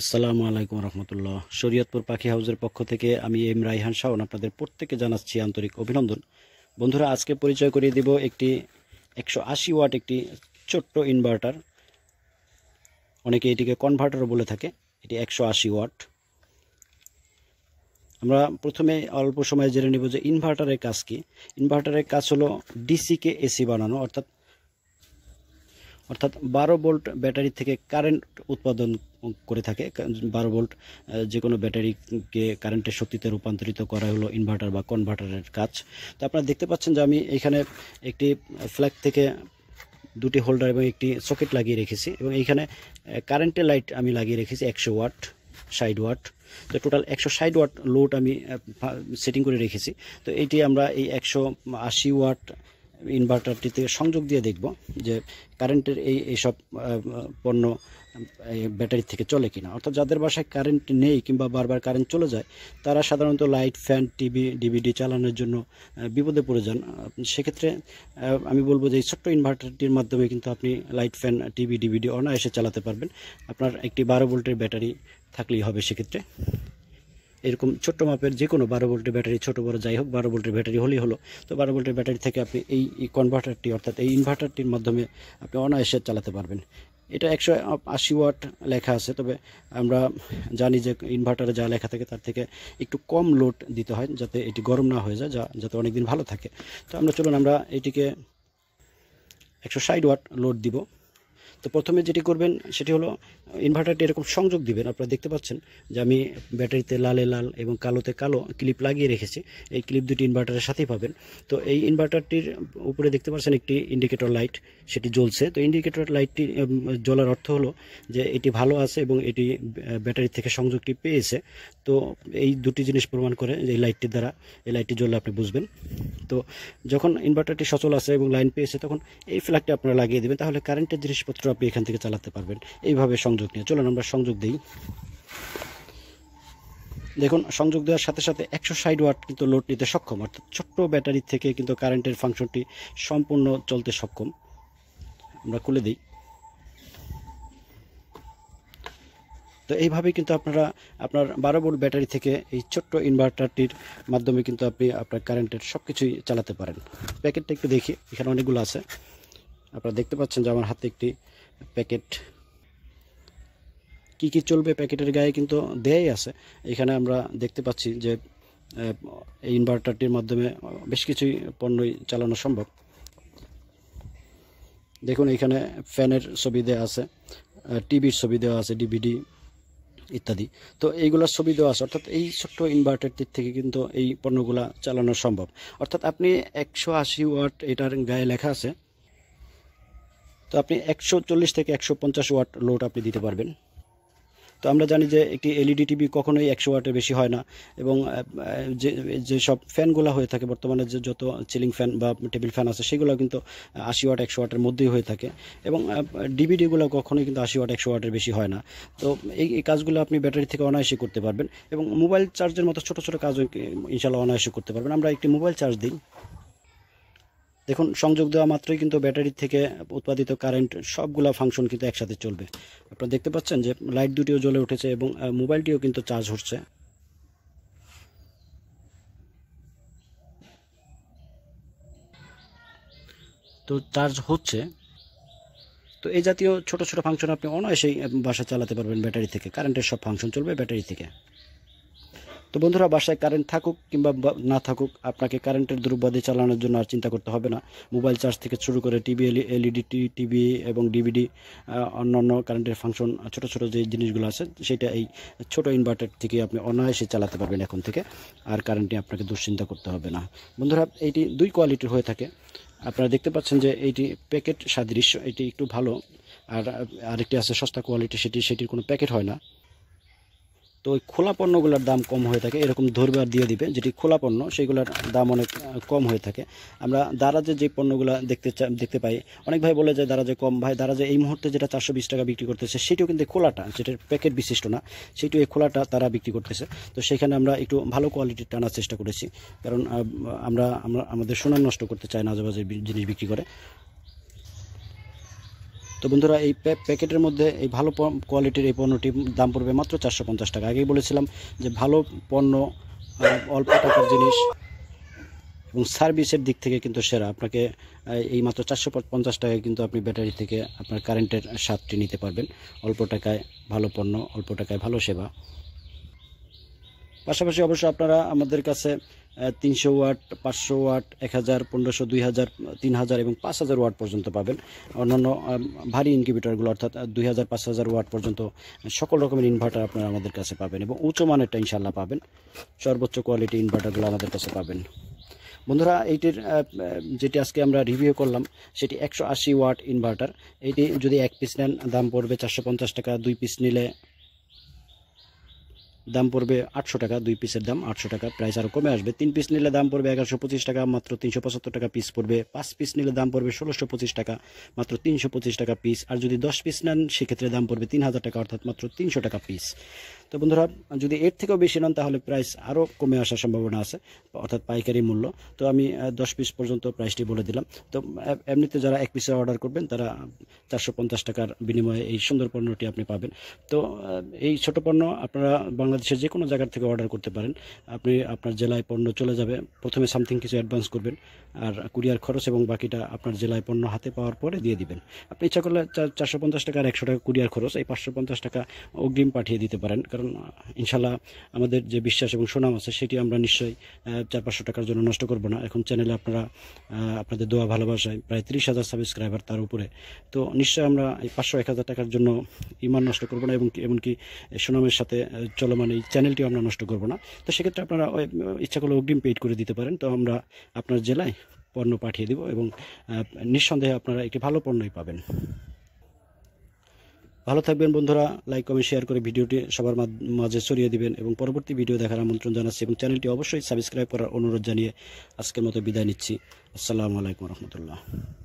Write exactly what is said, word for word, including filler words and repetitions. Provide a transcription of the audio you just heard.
আসসালামু আলাইকুম রহমতুল্লাহ। শরিয়তপুর পাখিহাউজের পক্ষ থেকে আমি এম রাইহান শাওন আপনাদের প্রত্যেককে জানাচ্ছি আন্তরিক অভিনন্দন। বন্ধুরা, আজকে পরিচয় করিয়ে দেব একটি একশো আশি ওয়াট একটি ছোট্ট ইনভার্টার। অনেকে এটিকে কনভার্টারও বলে থাকে। এটি একশো আশি ওয়াট। আমরা প্রথমে অল্প সময়ে জেনে নেব যে ইনভার্টারের কাজ কী। ইনভার্টারের কাজ হলো ডিসিকে এসি বানানো, অর্থাৎ অর্থাৎ বারো ভোল্ট ব্যাটারি থেকে কারেন্ট উৎপাদন করে থাকে। বারো ভোল্ট যে কোনো ব্যাটারিকে কারেন্টের শক্তিতে রূপান্তরিত করা হলো ইনভার্টার বা কনভার্টারের কাজ। তো আপনারা দেখতে পাচ্ছেন যে আমি এখানে একটি ফ্ল্যাগ থেকে দুটি হোল্ডার এবং একটি সকেট লাগিয়ে রেখেছি, এবং এইখানে কারেন্টের লাইট আমি লাগিয়ে রেখেছি একশো ওয়াট ষাট ওয়াট। তো টোটাল একশো ষাট ওয়াট লোড আমি সেটিং করে রেখেছি। তো এটি আমরা এই একশো আশি ওয়াট ইনভার্টারটিতে সংযোগ দিয়ে দেখব যে কারেন্টের এই এইসব পণ্য ব্যাটারি থেকে চলে কিনা। অর্থাৎ যাদের বাসায় কারেন্ট নেই কিংবা বারবার কারেন্ট চলে যায়, তারা সাধারণত লাইট, ফ্যান, টিভি, ডিভিডি চালানোর জন্য বিপদে পড়ে যান। সেক্ষেত্রে আমি বলবো যে এই ছোট্ট ইনভার্টারটির মাধ্যমে কিন্তু আপনি লাইট, ফ্যান, টিভি, ডিভিডি অনায়াসে চালাতে পারবেন। আপনার একটি বারো ভোল্টের ব্যাটারি থাকলেই হবে। সেক্ষেত্রে এরকম ছোট্ট মাপের যে কোনো বারো ভোল্টের ব্যাটারি, ছোটো বড়ো যাই হোক, বারো ভোল্টের ব্যাটারি হলেই হলো। তো বারো ভোল্টের ব্যাটারি থেকে আপনি এই কনভার্টারটি অর্থাৎ এই ইনভার্টারটির মাধ্যমে আপনি অনায়াসে চালাতে পারবেন। এটা একশো আশি ওয়াট লেখা আছে, তবে আমরা জানি যে ইনভার্টারে যা লেখা থাকে তার থেকে একটু কম লোড দিতে হয় যাতে এটি গরম না হয়ে যায়, যা যাতে অনেক দিন ভালো থাকে। তো আমরা চলুন আমরা এটিকে একশো ষাট ওয়াট লোড দিব। তো প্রথমে যেটি করবেন সেটি হলো ইনভার্টারটি এরকম সংযোগ দিবেন। আপনারা দেখতে পাচ্ছেন যে আমি ব্যাটারিতে লালে লাল এবং কালোতে কালো ক্লিপ লাগিয়ে রেখেছি। এই ক্লিপ দুটি ইনভার্টারের সাথেই পাবেন। তো এই ইনভার্টারটির উপরে দেখতে পাচ্ছেন একটি ইন্ডিকেটর লাইট, সেটি জ্বলছে। তো ইন্ডিকেটর লাইটটি জ্বলার অর্থ হলো যে এটি ভালো আছে এবং এটি ব্যাটারি থেকে সংযোগটি পেয়েছে। তো এই দুটি জিনিস প্রমাণ করে এই লাইটটির দ্বারা, এই লাইটটি জ্বললে আপনি বুঝবেন। তো যখন ইনভার্টারটি সচল আছে এবং লাইন পেয়েছে, তখন এই ফ্ল্যাগটি আপনারা লাগিয়ে দেবেন, তাহলে কারেন্টের জিনিসপত্র আপনি এখান থেকে চালাতে পারবেন। এইভাবে সংযোগ নিয়ে চলুন আমরা সংযোগ দিই। দেখুন, সংযোগ দেওয়ার সাথে সাথে একশো ষাট ওয়াট কিন্তু লোড নিতে সক্ষম, অর্থাৎ ছোট্ট ব্যাটারি থেকে কিন্তু কারেন্টের ফাংশনটি সম্পূর্ণ চলতে সক্ষম। আমরা খুলে দিই। তো এইভাবে কিন্তু আপনারা আপনার বারো ভোল্ট ব্যাটারি থেকে এই ছোট্ট ইনভার্টারটির মাধ্যমে কিন্তু আপনি আপনার কারেন্টের সব কিছুই চালাতে পারেন। প্যাকেটটা একটু দেখি, এখানে অনেকগুলো আছে। আপনারা দেখতে পাচ্ছেন যে আমার হাতে একটি প্যাকেট। কি কি চলবে প্যাকেটের গায়ে কিন্তু দেয়াই আছে। এখানে আমরা দেখতে পাচ্ছি যে এই ইনভার্টারটির মাধ্যমে বেশ কিছুই পণ্যই চালানো সম্ভব। দেখুন, এখানে ফ্যানের ছবি দেওয়া আছে, টিভির ছবি দেওয়া আছে, ডিভিডি ইত্যাদি। তো এইগুলোর ছবি দেওয়া আছে, অর্থাৎ এই ছোট্ট ইনভার্টারটির থেকে কিন্তু এই পণ্যগুলো চালানো সম্ভব। অর্থাৎ আপনি একশো আশি ওয়াট এটার গায়ে লেখা আছে, তো আপনি একশো চল্লিশ থেকে একশো পঞ্চাশ ওয়াট লোড আপনি দিতে পারবেন। তো আমরা জানি যে একটি এলইডি টিভি কখনোই একশো ওয়াটের বেশি হয় না, এবং যে যেসব ফ্যানগুলো হয়ে থাকে বর্তমানে, যে যত চিলিং ফ্যান বা টেবিল ফ্যান আছে, সেগুলো কিন্তু আশি ওয়াট একশো ওয়াটের মধ্যেই হয়ে থাকে, এবং ডিভিডিগুলো কখনোই কিন্তু আশি ওয়াট একশো ওয়াটের বেশি হয় না। তো এই এই কাজগুলো আপনি ব্যাটারি থেকে অনায়াসে করতে পারবেন, এবং মোবাইল চার্জের মতো ছোটো ছোটো কাজও ইনশাল্লাহ অনায়াসে করতে পারবেন। আমরা একটি মোবাইল চার্জ দিই। দেখুন, সংযোগ দেওয়া মাত্রই কিন্তু ব্যাটারি থেকে উৎপাদিত কারেন্ট সবগুলা ফাংশন কিন্তু একসাথে চলবে। আপনারা দেখতে পাচ্ছেন যে লাইট দুটিও জ্বলে উঠেছে এবং মোবাইলটিও কিন্তু চার্জ হচ্ছে। তো চার্জ হচ্ছে। তো এই জাতীয় ছোট ছোট ফাংশন আপনি অনায়াসেই বাসা চালাতে পারবেন। ব্যাটারি থেকে কারেন্টের সব ফাংশন চলবে ব্যাটারি থেকে। তো বন্ধুরা, বাসায় কারেন্ট থাকুক কিংবা না থাকুক, আপনাকে কারেন্টের দ্রব্যাদি চালানোর জন্য আর চিন্তা করতে হবে না। মোবাইল চার্জ থেকে শুরু করে টিভি, এলইডি টিভি এবং ডিভিডি, অন্যান্য কারেন্টের ফাংশন, ছোট ছোট যে জিনিসগুলো আছে, সেটা এই ছোট ইনভার্টার থেকে আপনি অনায়াসে চালাতে পারবেন এখন থেকে। আর কারেন্ট নিয়ে আপনাকে দুশ্চিন্তা করতে হবে না। বন্ধুরা, এইটি দুই কোয়ালিটির হয়ে থাকে। আপনারা দেখতে পাচ্ছেন যে এইটি প্যাকেট সাদৃশ্য, এটি একটু ভালো, আর আরেকটি আছে সস্তা কোয়ালিটি, সেটি সেটির কোনো প্যাকেট হয় না। তো ওই খোলা পণ্যগুলোর দাম কম হয়ে থাকে। এরকম ধরবে আর দিয়ে দিবে, যেটি খোলা পণ্য সেইগুলোর দাম অনেক কম হয়ে থাকে। আমরা দারাজে যে পণ্যগুলো দেখতে দেখতে পাই, অনেক ভাই বলে যে দারাজে কম। ভাই, দারাজে এই মুহূর্তে যেটা চারশো বিশ টাকা বিক্রি করতেছে, সেটিও কিন্তু খোলাটা, যেটার প্যাকেট বিশিষ্ট না, সেটিও এই খোলাটা তারা বিক্রি করতেছে। তো সেখানে আমরা একটু ভালো কোয়ালিটির টানার চেষ্টা করেছি, কারণ আমরা আমরা আমাদের সুনাম নষ্ট করতে চাই না আজেবাজে জিনিস বিক্রি করে। तो बंधुरा पैकेटर मध्य भलो क्वालिटी ये पण्यटी दाम पड़े मात्र चारशो पंचाश टाका। आगे जो भलो पण्य अल्प टाकार जिनिस और सार्विसर दिक थेके किन्तु सेरा आपनाके एई मात्र चारशो पंचाश टाकाय किन्तु आपनि बैटारि थेके आपनार कारेंटेर साथटी निते पारबेन। अल्प टाकाय भलो पण्य, अल्प टाकाय भलो सेवा। पाशापाशि अवश्य आपनारा आमादेर काछे तीनशो वाट, पाँचशो वाट, एक हज़ार, पंद्रशो, दुई हज़ार, तीन हज़ार और पाँच हज़ार वाट पर्यन्त पाबेन। अन्यान्य भारी इनकिउबेटरगुलो अर्थात दुई हज़ार पाँच हज़ार वाट पर्यन्त सकल रकमेर इनभार्टार आपनारा आमादेर काछे पाबेन एबं उच्च मानेरटा इनशाआल्लाह पाबेन। सर्वोच्च क्वालिटी इनभार्टारगुलो आमादेर काछे पाबेन। बंधुरा एटिर जेटी आज के आमरा रिव्यू करलाम सेटी एकशो आशी वाट इनभार्टार। एटी जो एक पिस नेन दाम पड़े चारशो पंचाश टाका, दुई पिस निले दाम पड़े आठशो टाका, दुई पिसर दाम आठशो टाका, प्राइस आरो कमे आसबे। तीन पिस निले दाम पड़े एगारोशो पचिश टाका, मात्र तीनशो पचात्तर टाका पिस पड़े। पाँच पिस निले दाम पड़े षोलोशो पचिश टाका, मात्र तीनशो पचिश टाका पिस। और जो दस पिस नेन से क्षेत्र में दाम पड़े तीन हज़ार टाका, अर्थात मात्र तीनशो टाका पिस। तो बंधुरा जो एर थेके बेशी नन ताहले प्राइस आरो कमे आसार सम्भावना आछे, अर्थात पाइकारी मूल्य। तो आमी दस पिस पर्यन्त प्राइसटी बोले दिलाम। तो एमनिते जारा एक पिसेर अर्डार करबेन तारा चारशो पंचाश टाकार बिनिमये एई सुंदर पण्यटी आपनि पाबेन। तो एई छोटो पण्य आपनारा बांग्लादेशेर जे कोनो जायगा थेके अर्डार करते पारेन। आपनि आपनार जेलाय पण्य चले जाबे, प्रथमे सामथिंग किछु एडभान्स करबेन और कुरियार खरच एबं बाकिटा आपनार जेलाय पण्य हाथे पाओयार परे दिये दिबेन। आपनि इच्छा करले चारशो पंचाश टाका एकशो टाका कुरियार खरच एई पाँचशो पंचाश टाका अग्रिम पाठिये दिते पारेन। कारण इनशाल्लाह आमादेर जे विश्वास एबं सुनाम आछे सेटी आमरा निश्चयই चार पाँचशो टाकार जोन्नो नष्ट करब ना। एखन चैनेले आपनारा आपनादेर दोया भालोबासाय प्राय त्रिश हज़ार सबस्क्राइबार तार उपरे। तो निश्चयই आमरा एई पाँचशो एक हज़ार टाकार जोन्नो ईमान नष्ट करब ना एबं एमनकि सुनामेर साथे चलमान एई চ্যানেলটিও आमरा नष्ट करब ना। तो सेक्षेत्रे आपनारा इच्छा करले अग्रिम पेड करे दिते पारेन। तो आमरा आपनार जेलाय पণ্য पाठिয়ে দেব এবং নিঃসন্দেহে আপনারা একটি ভালো পণ্যই পাবেন। ভালো থাকবেন বন্ধুরা। লাইক কমেন্ট শেয়ার করে ভিডিওটি সবার মাঝে ছড়িয়ে দিবেন এবং পরবর্তী ভিডিও দেখার আমন্ত্রণ জানাচ্ছি এবং চ্যানেলটি অবশ্যই সাবস্ক্রাইব করার অনুরোধ জানিয়ে আজকের মতো বিদায় নিচ্ছি। আসসালামু আলাইকুম রাহমাতুল্লাহ।